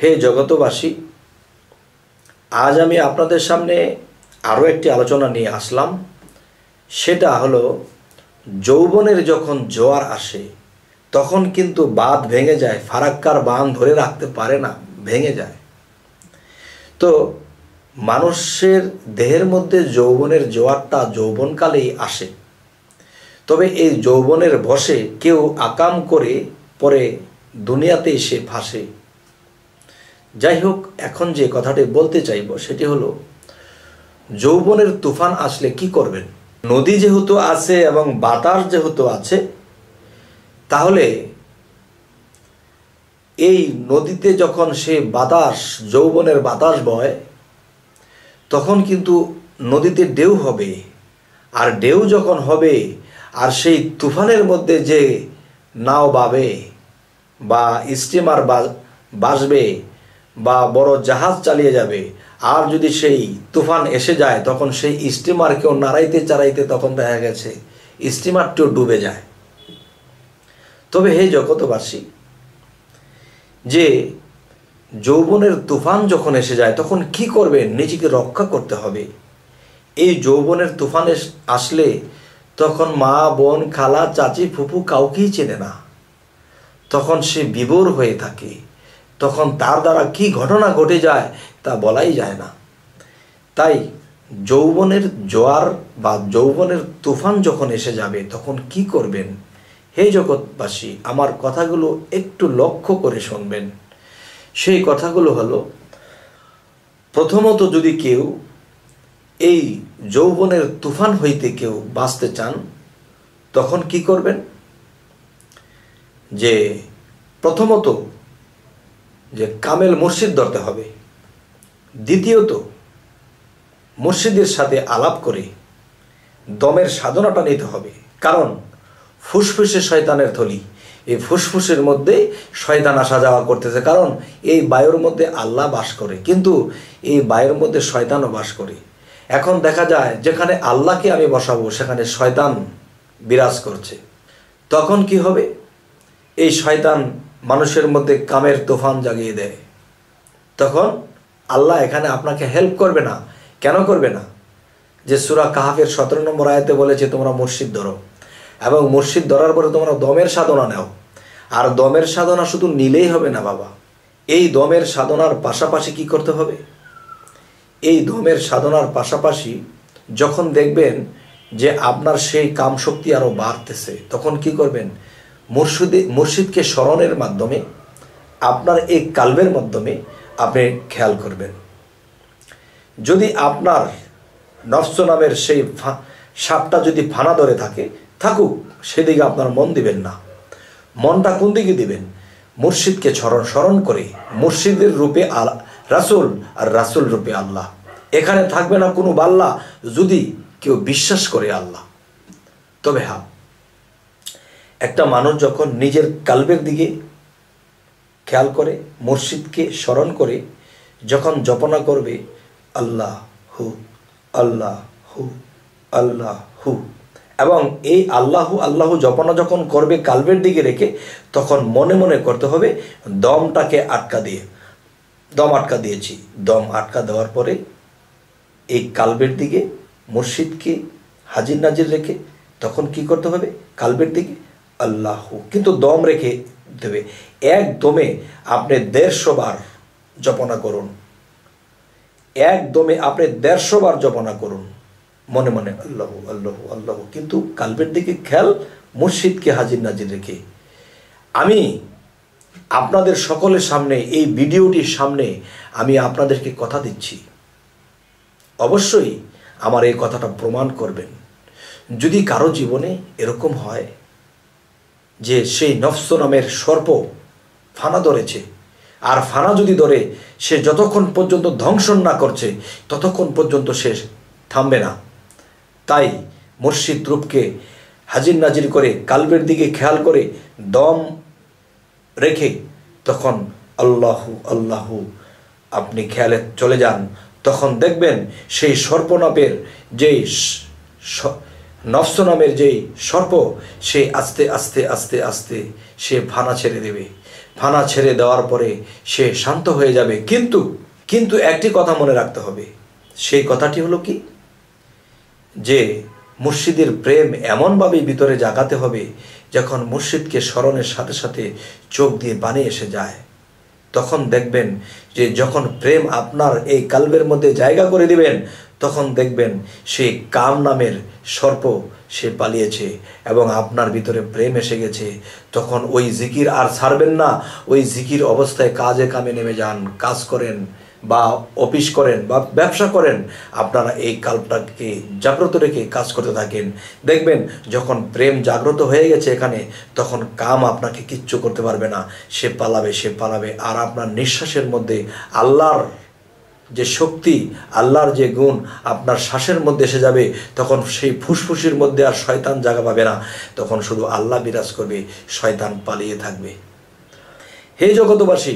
হে জগতবাসী, আজ আমি আপনাদের সামনে আরও একটি আলোচনা নিয়ে আসলাম। সেটা হলো, যৌবনের যখন জোয়ার আসে তখন কিন্তু বাঁধ ভেঙে যায়, ফারাক্কার বাঁধ ধরে রাখতে পারে না, ভেঙে যায়। তো মানুষের দেহের মধ্যে যৌবনের জোয়ারটা যৌবনকালেই আসে। তবে এই যৌবনের বশে কেউ আকাম করে পরে দুনিয়াতেই সে ফাঁসে। যাই হোক, এখন যে কথাটি বলতে চাইব সেটি হলো, যৌবনের তুফান আসলে কি করবেন? নদী যেহেতু আছে এবং বাতাস যেহেতু আছে, তাহলে এই নদীতে যখন সে বাতাস, যৌবনের বাতাস বয়, তখন কিন্তু নদীতে ঢেউ হবে। আর ঢেউ যখন হবে, আর সেই তুফানের মধ্যে যে নাও বাবে বা স্টিমার বাসবে বা বড় জাহাজ চালিয়ে যাবে, আর যদি সেই তুফান এসে যায় তখন সেই স্টিমারকেও নাড়াইতে চাড়াইতে তখন দেখা গেছে স্টিমারটিও ডুবে যায়। তবে হে জগতবাসী, যে যৌবনের তুফান যখন এসে যায় তখন কি করবে? নিজেকে রক্ষা করতে হবে। এই যৌবনের তুফান আসলে তখন মা, বোন, খালা, চাচি, ফুফু কাউকেই চেনে না। তখন সে বিভোর হয়ে থাকে। তখন তার দ্বারা কি ঘটনা ঘটে যায় তা বলাই যায় না। তাই যৌবনের জোয়ার বা যৌবনের তুফান যখন এসে যাবে তখন কি করবেন? হে জগৎবাসী, আমার কথাগুলো একটু লক্ষ্য করে শুনবেন। সেই কথাগুলো হলো, প্রথমত যদি কেউ এই যৌবনের তুফান হইতে কেউ বাঁচতে চান তখন কি করবেন? যে প্রথমত যে কামেল মুর্শিদ ধরতে হবে। দ্বিতীয়ত মুর্শিদের সাথে আলাপ করে দমের সাধনাটা নিতে হবে। কারণ ফুসফুসে শয়তানের থলি, এই ফুসফুসের মধ্যে শয়তান আসা যাওয়া করতেছে। কারণ এই বায়ুর মধ্যে আল্লাহ বাস করে, কিন্তু এই বায়ুর মধ্যে শয়তানও বাস করে। এখন দেখা যায় যেখানে আল্লাহকে আমি বসাবো সেখানে শয়তান বিরাজ করছে। তখন কি হবে? এই শয়তান মানুষের মধ্যে কামের তুফান জাগিয়ে দেয়। তখন আল্লাহ এখানে আপনাকে হেল্প করবে না। কেন করবে না? যে সূরা কাহাফের 17 নম্বর আয়াতে বলেছে, তোমরা মুর্শিদ ধরো এবং মুর্শিদ ধরার পরে তোমরা দমের সাধনা নাও। আর দমের সাধনা শুধু নিলেই হবে না বাবা, এই দমের সাধনার পাশাপাশি কি করতে হবে? এই দমের সাধনার পাশাপাশি যখন দেখবেন যে আপনার সেই কাম শক্তি আরও বাড়তেছে, তখন কি করবেন? মুর্শিদকে স্মরণের মাধ্যমে আপনার এই কালবের মাধ্যমে আপনি খেয়াল করবেন। যদি আপনার নফস নামের সেই সাপটা যদি ফানা ধরে থাকে, থাকুক, সেদিকে আপনার মন দিবেন না। মনটা কোন দিকে দিবেন? মুর্শিদকে স্মরণ করে, মুর্শিদের রূপে রাসুল আর রাসুল রূপে আল্লাহ। এখানে থাকবে না কোনো বাল্লা, যদি কেউ বিশ্বাস করে আল্লাহ। তবে হ্যাঁ, একটা মানুষ যখন নিজের কালবের দিকে খেয়াল করে, মুর্শিদকে স্মরণ করে, যখন জপনা করবে আল্লাহ হু আল্লাহ হু আল্লাহ হু, এবং এই আল্লাহু আল্লাহু জপনা যখন করবে কালবের দিকে রেখে, তখন মনে মনে করতে হবে দমটাকে আটকা দিয়ে। দম আটকা দিয়েছি, দম আটকা দেওয়ার পরে এই কালবের দিকে মুর্শিদকে হাজির নাজির রেখে তখন কি করতে হবে? কালবের দিকে আল্লাহ, কিন্তু দম রেখে দেবে। এক দমে আপনি 150 বার জপনা করুন। এক দমে আপনি 150 বার জপনা করুন, মনে মনে আল্লাহ আল্লাহ আল্লাহ, কিন্তু কালবের দিকে খেয়াল, মুর্শিদকে হাজির নাজির রেখে। আমি আপনাদের সকলের সামনে, এই ভিডিওটির সামনে আমি আপনাদেরকে কথা দিচ্ছি, অবশ্যই আমার এই কথাটা প্রমাণ করবেন। যদি কারো জীবনে এরকম হয় যে সেই নফস নামের সর্প ফানা ধরেছে, আর ফানা যদি ধরে সে যতক্ষণ পর্যন্ত ধ্বংসন না করছে ততক্ষণ পর্যন্ত সে থামবে না। তাই মুর্শিদ রূপকে হাজির নাজির করে কালবের দিকে খেয়াল করে দম রেখে তখন আল্লাহু আল্লাহু আপনি খেয়ালে চলে যান। তখন দেখবেন সেই সর্পনাপের যে নফস নামের যেই সর্প সে আস্তে আস্তে আস্তে আস্তে সে ফানা ছেড়ে দেবে। ফানা ছেড়ে দেওয়ার পরে সে শান্ত হয়ে যাবে। কিন্তু কিন্তু একটি কথা মনে রাখতে হবে, সেই কথাটি হলো কি, যে মুর্শিদের প্রেম এমনভাবেই ভিতরে জাগাতে হবে, যখন মুর্শিদকে স্মরণের সাথে সাথে চোখ দিয়ে পানি এসে যায়, তখন দেখবেন যে যখন প্রেম আপনার এই কালবের মধ্যে জায়গা করে দিবেন, তখন দেখবেন সেই কাম নামের সর্প সে পালিয়েছে এবং আপনার ভিতরে প্রেম এসে গেছে। তখন ওই জিকির আর ছাড়বেন না, ওই জিকির অবস্থায় কাজে কামে নেমে যান, কাজ করেন বা অফিস করেন বা ব্যবসা করেন, আপনারা এই কালটাকে জাগ্রত রেখে কাজ করতে থাকেন। দেখবেন যখন প্রেম জাগ্রত হয়ে গেছে এখানে, তখন কাম আপনাকে কিচ্ছু করতে পারবে না, সে পালাবে, সে পালাবে। আর আপনার নিঃশ্বাসের মধ্যে আল্লাহর যে শক্তি, আল্লাহর যে গুণ আপনার শ্বাসের মধ্যে এসে যাবে, তখন সেই ফুসফুসের মধ্যে আর শয়তান জায়গা পাবে না, তখন শুধু আল্লাহ বিরাজ করবে, শয়তান পালিয়ে থাকবে। হে জগতবাসী,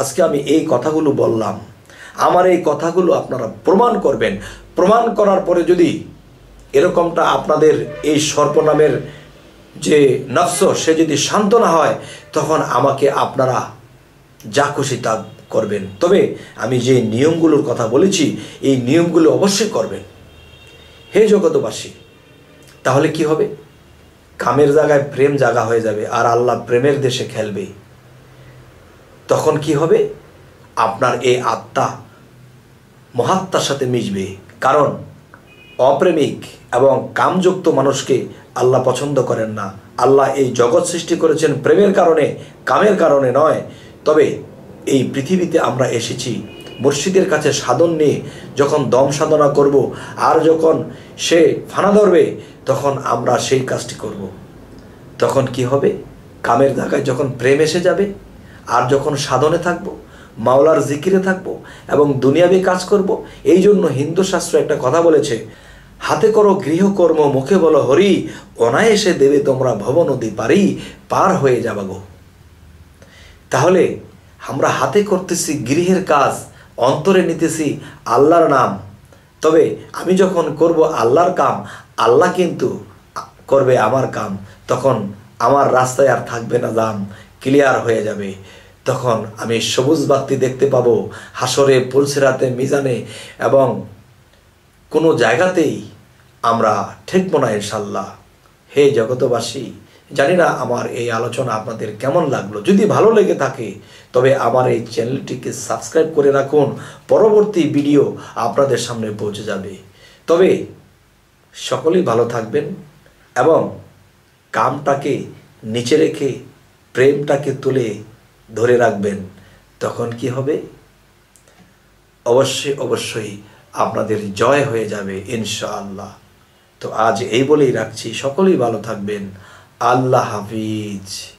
আজকে আমি এই কথাগুলো বললাম, আমার এই কথাগুলো আপনারা প্রমাণ করবেন। প্রমাণ করার পরে যদি এরকমটা আপনাদের এই সর্বনামের যে নফস সে যদি শান্ত না হয়, তখন আমাকে আপনারা যা খুশি তা করবেন। তবে আমি যে নিয়মগুলোর কথা বলেছি, এই নিয়মগুলো অবশ্যই করবেন হে জগতবাসী। তাহলে কি হবে, কামের জায়গায় প্রেম জায়গা হয়ে যাবে, আর আল্লাহ প্রেমের দেশে খেলবে। তখন কি হবে, আপনার এই আত্মা মহাত্মার সাথে মিশবে। কারণ অপ্রেমিক এবং কামযুক্ত মানুষকে আল্লাহ পছন্দ করেন না। আল্লাহ এই জগৎ সৃষ্টি করেছেন প্রেমের কারণে, কামের কারণে নয়। তবে এই পৃথিবীতে আমরা এসেছি মুর্শিদের কাছে সাধন নিয়ে। যখন দম সাধনা করব আর যখন সে ফানা ধরবে, তখন আমরা সেই কাজটি করব। তখন কি হবে, কামের ধাক্কায় যখন প্রেম এসে যাবে, আর যখন সাধনে থাকব, মাওলার জিকিরে থাকব এবং দুনিয়াবি কাজ করব। এই জন্য হিন্দু শাস্ত্র একটা কথা বলেছে, হাতে করো গৃহকর্ম, মুখে বলো হরি, অনায়াসে দেবে তোমরা ভব নদী পারি, পার হয়ে যাবা গো। তাহলে আমরা হাতে করতেছি গৃহের কাজ, অন্তরে নিতেছি আল্লাহর নাম। তবে আমি যখন করব আল্লাহর কাম, আল্লাহ কিন্তু করবে আমার কাম। তখন আমার রাস্তায় আর থাকবে না দাম, ক্লিয়ার হয়ে যাবে। তখন আমি সবুজ বাতি দেখতে পাবো হাসরে, পুলসিরাতে, মিজানে এবং কোনো জায়গাতেই আমরা ঠেকব না ইনশাল্লাহ। হে জগতবাসী, জানি না আমার এই আলোচনা আপনাদের কেমন লাগলো। যদি ভালো লেগে থাকে তবে আমার এই চ্যানেলটিকে সাবস্ক্রাইব করে রাখুন, পরবর্তী ভিডিও আপনাদের সামনে পৌঁছে যাবে। তবে সকলেই ভালো থাকবেন এবং কামটাকে নিচে রেখে প্রেমটাকে তুলে ধরে রাখবেন। তখন কি হবে, অবশ্যই অবশ্যই আপনাদের জয় হয়ে যাবে ইনশাআল্লাহ। তো আজ এই বলেই রাখছি, সকলেই ভালো থাকবেন। আল্লাহ হাফিজ।